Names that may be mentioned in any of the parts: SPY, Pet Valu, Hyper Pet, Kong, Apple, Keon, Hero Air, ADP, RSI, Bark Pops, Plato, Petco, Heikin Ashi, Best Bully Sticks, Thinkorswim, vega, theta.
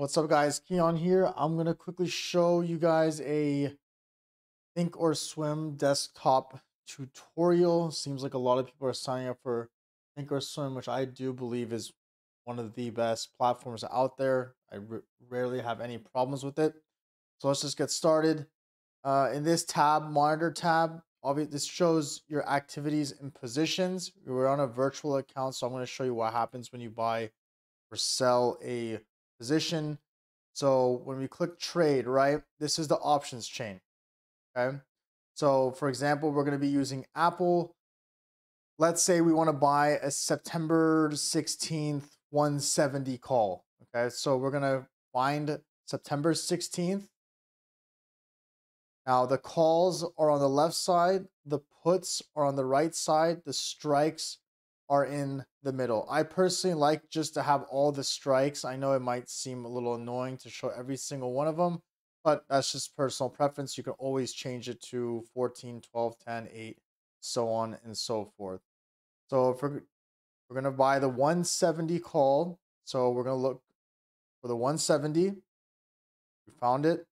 What's up guys, Keon here. I'm gonna quickly show you guys a Thinkorswim desktop tutorial. Seems like a lot of people are signing up for Thinkorswim, which I do believe is one of the best platforms out there. I rarely have any problems with it. So let's just get started. In this tab, monitor tab, obviously this shows your activities and positions. We're on a virtual account, so I'm gonna show you what happens when you buy or sell a position. So when we click trade, right, this is the options chain. Okay, so for example, we're going to be using Apple. Let's say we want to buy a September 16th 170 call. Okay, so we're going to find September 16th. Now the calls are on the left side, the puts are on the right side, the strikes are in the middle. I personally like just to have all the strikes. I know it might seem a little annoying to show every single one of them, but that's just personal preference. You can always change it to 14, 12, 10, 8, so on and so forth. So if we're gonna buy the 170 call. So we're gonna look for the 170. We found it.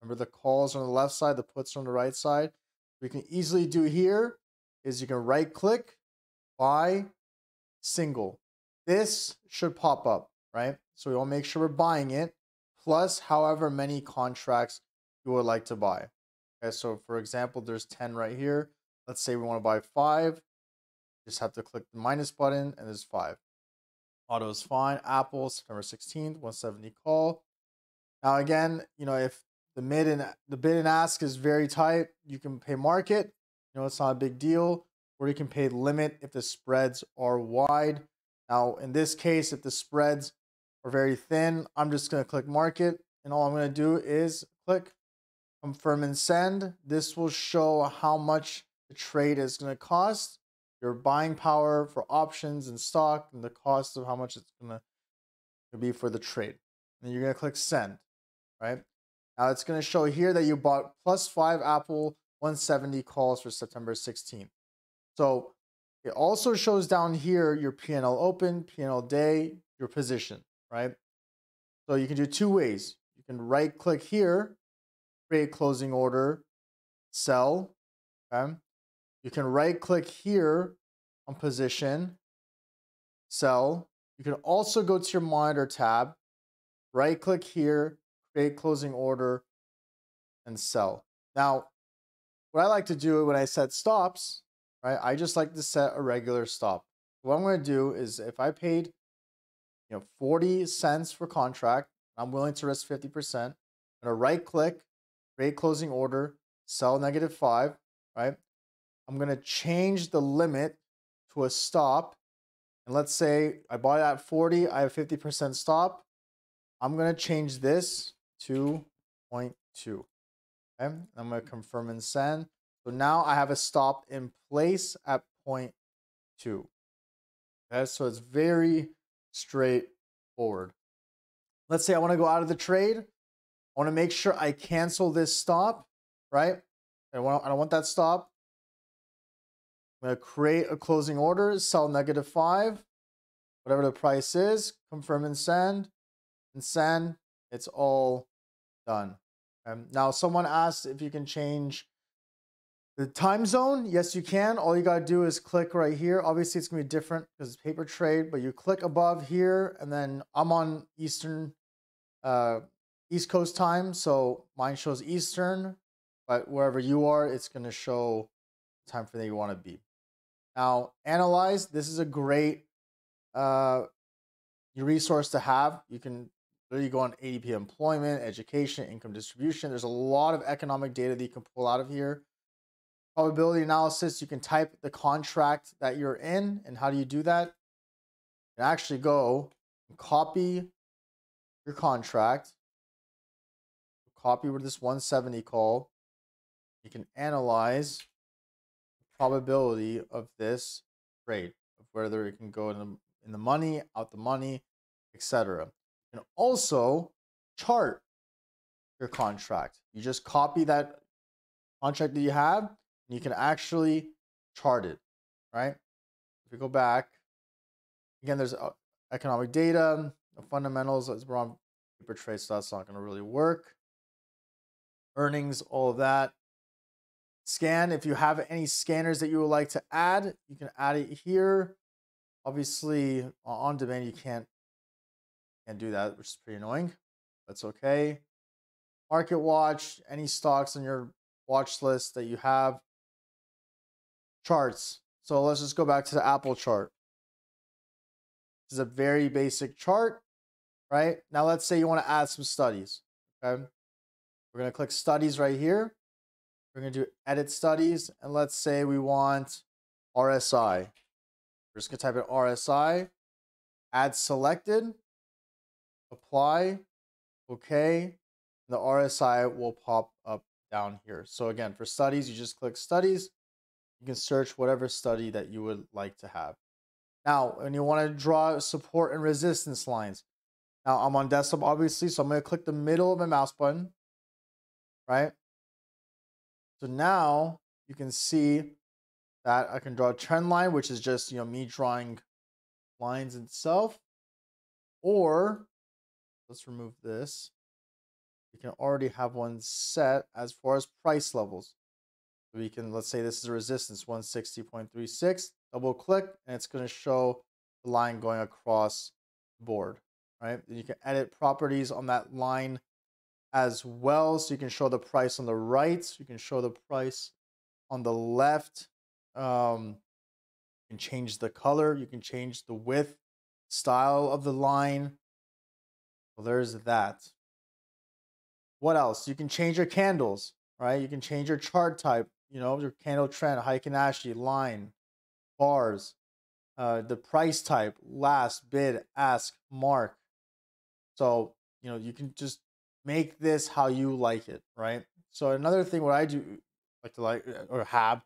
Remember the calls on the left side, the puts on the right side. We can easily do here is you can right click, buy single. This should pop up, right? So we want to make sure we're buying it plus however many contracts you would like to buy. Okay, so for example, there's 10 right here. Let's say we want to buy 5. Just have to click the minus button and there's 5. Auto is fine. Apple, September 16th, 170 call. Now again, you know, if the bid and ask is very tight, you can pay market. You know, it's not a big deal. Or you can pay limit if the spreads are wide. Now, in this case, if the spreads are very thin, I'm just going to click market. And all I'm going to do is click confirm and send. This will show how much the trade is going to cost, your buying power for options and stock, and the cost of how much it's going to be for the trade. And you're going to click send, right? Now, it's going to show here that you bought plus 5 Apple 170 calls for September 16th. So it also shows down here your P&L open, P&L day, your position, right? So you can do two ways. You can right click here, create closing order, sell. Okay. You can right click here on position, sell. You can also go to your monitor tab, right click here, create closing order, and sell. Now, what I like to do when I set stops, right, I just like to set a regular stop. What I'm going to do is if I paid, you know, 40 cents for contract, I'm willing to risk 50%. I'm going to right click, create closing order, sell -5, right? I'm going to change the limit to a stop. And let's say I bought it at 40, I have 50% stop. I'm going to change this to 0.2. Okay? And I'm going to confirm and send. So now I have a stop in place at 0.2. Okay, so it's very straightforward. Let's say I want to go out of the trade. I want to make sure I cancel this stop, right? I don't want that stop. I'm going to create a closing order, sell -5, whatever the price is, confirm and send, it's all done. Okay? Now someone asked if you can change the time zone. Yes, you can. All you got to do is click right here. Obviously, it's going to be different because it's paper trade, but you click above here, and then I'm on Eastern, East Coast time, so mine shows Eastern, but wherever you are, it's going to show the time frame that you want to be. Now, analyze. This is a great resource to have. You can literally go on ADP employment, education, income distribution. There's a lot of economic data that you can pull out of here. Probability analysis, you can type the contract that you're in. And how do you do that? You can actually go and copy your contract. Copy with this 170 call. You can analyze the probability of this trade, of whether it can go in the money, out the money, etc. You can also chart your contract. You just copy that contract that you have. You can actually chart it, right? If we go back, again, there's economic data, the fundamentals, we're on paper trade, so that's not going to really work. Earnings, all of that. Scan, if you have any scanners that you would like to add, you can add it here. Obviously, on demand, you can't do that, which is pretty annoying. That's okay. Market watch, any stocks on your watch list that you have. Charts. So let's just go back to the Apple chart. This is a very basic chart, right? Now let's say you want to add some studies, okay? We're going to click studies right here. We're going to do edit studies, and let's say we want RSI. We're just going to type in RSI, add selected, apply, okay. The RSI will pop up down here. So again, for studies, you just click studies. You can search whatever study that you would like to have. Now, when you want to draw support and resistance lines. Now, I'm on desktop, obviously, so I'm going to click the middle of my mouse button, right? So now you can see that I can draw a trend line, which is just, you know, me drawing lines itself. Or let's remove this. We can already have one set as far as price levels. We can, let's say this is a resistance, 160.36. Double click, and it's going to show the line going across the board, right? And you can edit properties on that line as well. So you can show the price on the right. You can show the price on the left. You can change the color. You can change the width, style of the line. Well, there's that. What else? You can change your candles, right? You can change your chart type, you know, your candle trend, Heikin Ashi, line, bars, the price type, last, bid, ask, mark. So, you know, you can just make this how you like it, right? So another thing what I do have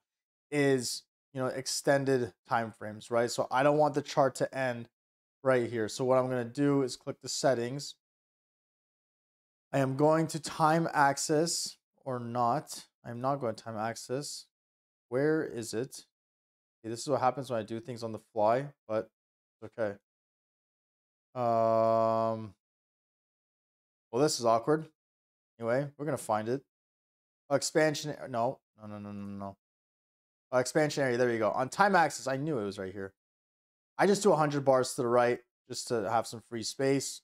is, you know, extended time frames, right? So I don't want the chart to end right here. So what I'm going to do is click the settings. I am going to time axis or not. I'm not going to time axis. Where is it? Okay, this is what happens when I do things on the fly, but okay. Well, this is awkward. Anyway, we're going to find it. Expansion. No. Expansion area. There you go. On time axis, I knew it was right here. I just do 100 bars to the right just to have some free space.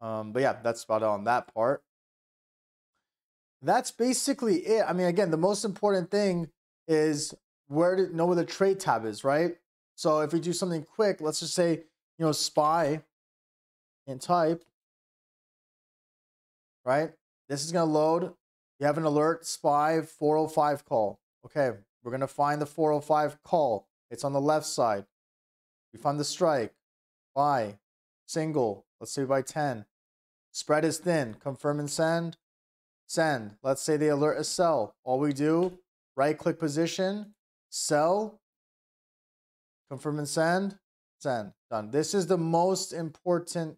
But yeah, that's about it on that part. That's basically it. I mean, again, the most important thing is know where the trade tab is, right? So if we do something quick, let's just say, you know, SPY and type, right? This is going to load. You have an alert, SPY 405 call. Okay, we're going to find the 405 call. It's on the left side. We find the strike, buy, single. Let's say by 10. Spread is thin. Confirm and send. Send. Let's say the alert is sell. All we do, right click position, sell, confirm and send, send. Done. This is the most important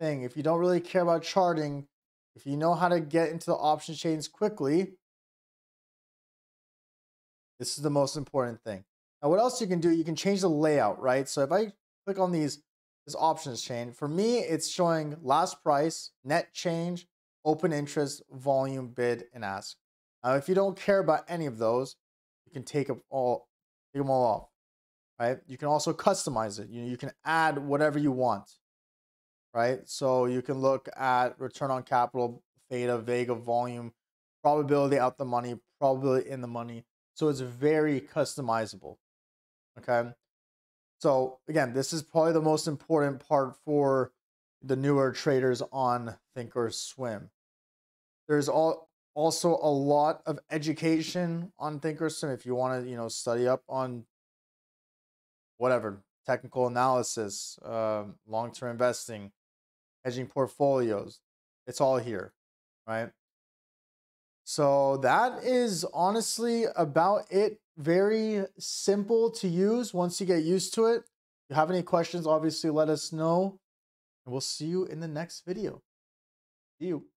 thing. If you don't really care about charting, if you know how to get into the option chains quickly, this is the most important thing. Now, what else you can do, you can change the layout, right? So if I click on these, this options chain, for me, it's showing last price, net change, open interest, volume, bid, and ask. Now, if you don't care about any of those, you can take them all off, right? You can also customize it. You can add whatever you want, right? So you can look at return on capital, theta, vega, volume, probability out the money, probability in the money. So it's very customizable, okay? So again, this is probably the most important part for the newer traders on Thinkorswim. There's also a lot of education on Thinkorswim if you want to, you know, study up on whatever, technical analysis, long-term investing, hedging portfolios. It's all here, right? So that is honestly about it. Very simple to use once you get used to it. If you have any questions, obviously let us know. And we'll see you in the next video. See you.